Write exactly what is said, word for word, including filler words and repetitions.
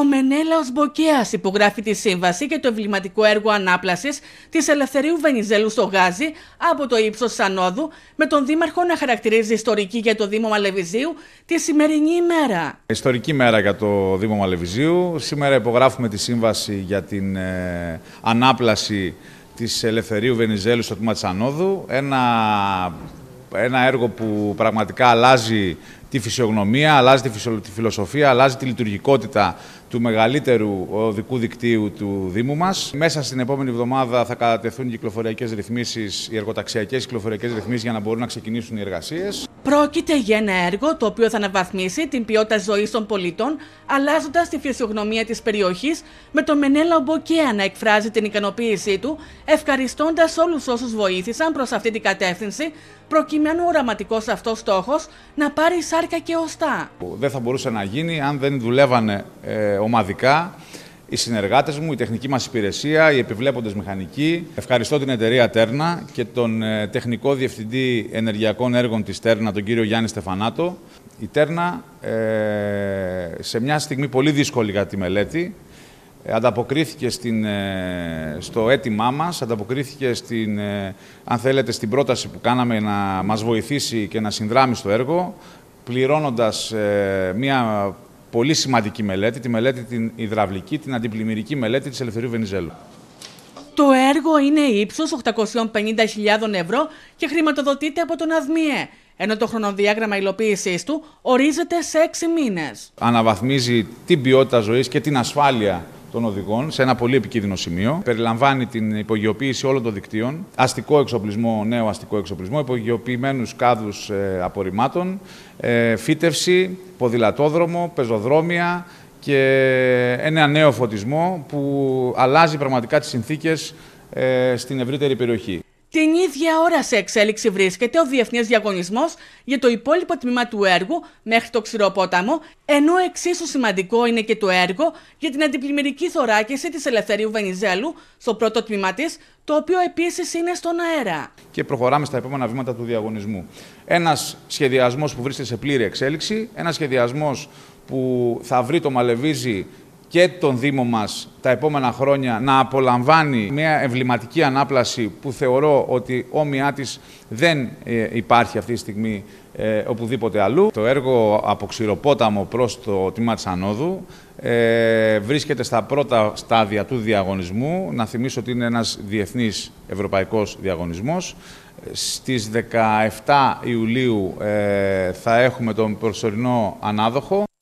Ο Μενέλαος Μποκέας υπογράφει τη σύμβαση και το εμβληματικό έργο ανάπλασης της Ελευθερίου Βενιζέλου στο Γάζι από το ύψος Σανόδου, με τον Δήμαρχο να χαρακτηρίζει ιστορική για το Δήμο Μαλεβιζίου τη σημερινή ημέρα. Ιστορική μέρα για το Δήμο Μαλεβιζίου. Σήμερα υπογράφουμε τη σύμβαση για την ε, ανάπλαση της Ελευθερίου Βενιζέλου στο τμήμα της Ανόδου. Ένα, ένα έργο που πραγματικά αλλάζει τη φυσιογνωμία, αλλάζει τη φιλοσοφία, αλλάζει τη λειτουργικότητα του μεγαλύτερου οδικού δικτύου του Δήμου μας. Μέσα στην επόμενη εβδομάδα θα κατατεθούν οι κυκλοφοριακές ρυθμίσεις, οι εργοταξιακές κυκλοφοριακές ρυθμίσεις, για να μπορούν να ξεκινήσουν οι εργασίες. Πρόκειται για ένα έργο το οποίο θα αναβαθμίσει την ποιότητα ζωής των πολιτών, αλλάζοντας τη φυσιογνωμία της περιοχής, με τον Μενέλαο Μποκέα να εκφράζει την ικανοποίησή του, ευχαριστώντας όλους όσους βοήθησαν προς αυτή την κατεύθυνση, προκειμένου ο οραματικός αυτός στόχος να πάρει σάρκα και οστά. Δεν θα μπορούσε να γίνει αν δεν δουλεύανε ε, ομαδικά οι συνεργάτες μου, η τεχνική μας υπηρεσία, οι επιβλέποντες μηχανικοί. Ευχαριστώ την εταιρεία Τέρνα και τον ε, τεχνικό διευθυντή ενεργειακών έργων της Τέρνα, τον κύριο Γιάννη Στεφανάτο. Η Τέρνα, ε, σε μια στιγμή πολύ δύσκολη για τη μελέτη, ανταποκρίθηκε στην, στο αίτημά μας, ανταποκρίθηκε στην, αν θέλετε, στην πρόταση που κάναμε να μας βοηθήσει και να συνδράμει στο έργο, πληρώνοντας ε, μια πολύ σημαντική μελέτη, τη μελέτη την υδραυλική, την αντιπλημμυρική μελέτη της Ελευθερίου Βενιζέλου. Το έργο είναι ύψος οκτακόσιων πενήντα χιλιάδων ευρώ και χρηματοδοτείται από τον ΑΔΜΙΕ, ενώ το χρονοδιάγραμμα υλοποίησης του ορίζεται σε έξι μήνες. Αναβαθμίζει την ποιότητα ζωής και την ασφάλεια των οδηγών σε ένα πολύ επικίνδυνο σημείο. Περιλαμβάνει την υπογειοποίηση όλων των δικτύων, αστικό εξοπλισμό, νέο αστικό εξοπλισμό, υπογειοποιημένους κάδους ε, απορριμμάτων, ε, φύτευση, ποδηλατόδρομο, πεζοδρόμια και ένα νέο φωτισμό που αλλάζει πραγματικά τις συνθήκες ε, στην ευρύτερη περιοχή. Την ίδια ώρα σε εξέλιξη βρίσκεται ο διεθνής διαγωνισμός για το υπόλοιπο τμήμα του έργου μέχρι το Ξηροπόταμο, ενώ εξίσου σημαντικό είναι και το έργο για την αντιπλημμυρική θωράκιση της Ελευθερίου Βενιζέλου στο πρώτο τμήμα της, το οποίο επίσης είναι στον αέρα. Και προχωράμε στα επόμενα βήματα του διαγωνισμού. Ένας σχεδιασμός που βρίσκεται σε πλήρη εξέλιξη, ένας σχεδιασμός που θα βρει το Μαλεβίζι και τον Δήμο μας τα επόμενα χρόνια να απολαμβάνει μια εμβληματική ανάπλαση που θεωρώ ότι όμοιά της δεν υπάρχει αυτή τη στιγμή ε, οπουδήποτε αλλού. Το έργο από Ξηροπόταμο προς το τμήμα της Ανόδου ε, βρίσκεται στα πρώτα στάδια του διαγωνισμού. Να θυμίσω ότι είναι ένας διεθνής ευρωπαϊκός διαγωνισμός. Στις δεκαεπτά Ιουλίου ε, θα έχουμε τον προσωρινό ανάδοχο.